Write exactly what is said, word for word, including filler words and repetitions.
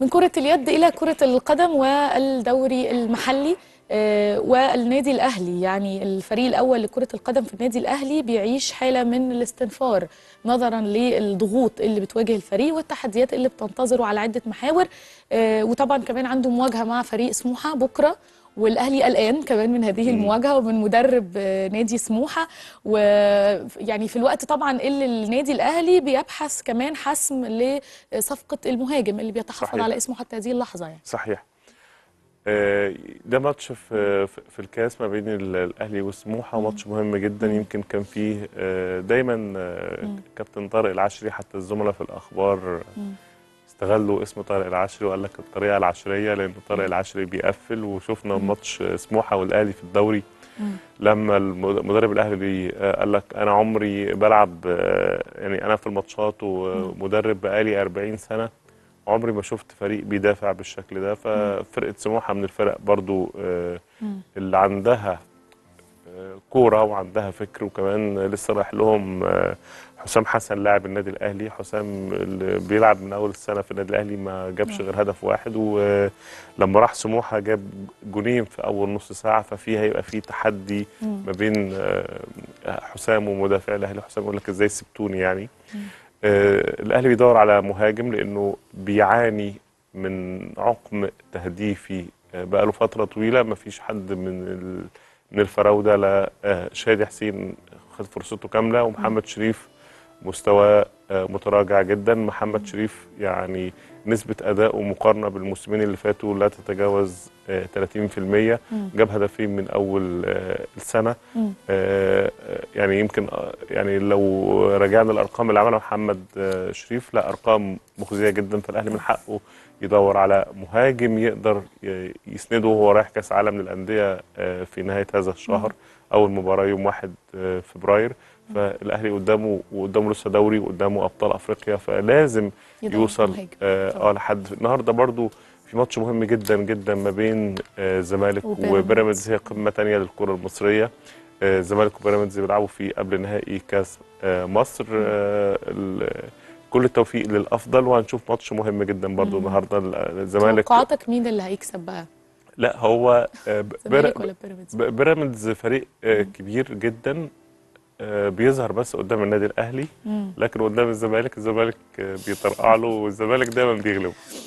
من كرة اليد إلى كرة القدم والدوري المحلي والنادي الأهلي. يعني الفريق الأول لكرة القدم في النادي الأهلي بيعيش حالة من الاستنفار نظرا للضغوط اللي بتواجه الفريق والتحديات اللي بتنتظره على عدة محاور، وطبعا كمان عنده مواجهة مع فريق سموحة بكرة، والاهلي قلقان كمان من هذه المواجهه ومن مدرب نادي سموحه، ويعني في الوقت طبعا اللي النادي الاهلي بيبحث كمان حسم لصفقه المهاجم اللي بيتحفظ صحيح. على اسمه حتى هذه اللحظه. يعني صحيح ده ماتش في في الكاس ما بين الاهلي والسموحه، ماتش مهم جدا. يمكن كان فيه دايما كابتن طارق العشري، حتى الزملاء في الاخبار استغلوا اسم طارق العشري وقال لك الطريقه العشريه، لان طارق العشري بيقفل. وشفنا ماتش سموحه والاهلي في الدوري م. لما المدرب الاهلي قال لك انا عمري بلعب، يعني انا في الماتشات ومدرب بقالي أربعين سنه عمري ما شفت فريق بيدافع بالشكل ده. ففرقه سموحه من الفرق برضو اللي عندها كوره وعندها فكر، وكمان لسه رايح لهم حسام حسن لاعب النادي الاهلي. حسام اللي بيلعب من اول السنه في النادي الاهلي ما جابش غير هدف واحد، ولما راح سموحه جاب جونين في اول نص ساعه. ففي هيبقى في تحدي ما بين حسام ومدافع الاهلي. حسام يقول لك ازاي سبتوني؟ يعني الاهلي بيدور على مهاجم لانه بيعاني من عقم تهديفي بقى له فتره طويله. ما فيش حد من ال من الفراوده، لا شادي حسين خد فرصته كامله، ومحمد شريف مستوى متراجع جدا. محمد شريف يعني نسبه اداؤه مقارنه بالموسمين اللي فاتوا لا تتجاوز ثلاثين بالمئة، جاب هدفين من اول السنه. يعني يمكن يعني لو رجعنا الارقام اللي عملها محمد شريف، لا ارقام مخزيه جدا. فالاهلي من حقه يدور على مهاجم يقدر يسنده وهو رايح كاس عالم للانديه في نهايه هذا الشهر، اول مباراه يوم واحد فبراير. فالاهلي قدامه وقدامه لسه دوري وقدامه ابطال افريقيا، فلازم يوصل اه لحد النهارده. برضو في ماتش مهم جدا جدا ما بين الزمالك وبيراميدز، هي قمه ثانيه للكره المصريه. الزمالك وبيراميدز بيلعبوا في قبل نهائي كاس مصر. كل التوفيق للافضل، وهنشوف ماتش مهم جدا برضو النهارده. الزمالك توقعاتك مين اللي هيكسب بقى؟ لا هو بيراميدز بيراميدز فريق كبير جدا بيظهر بس قدام النادي الاهلي، لكن قدام الزمالك الزمالك بيطرقع له والزمالك دايما بيغلبه.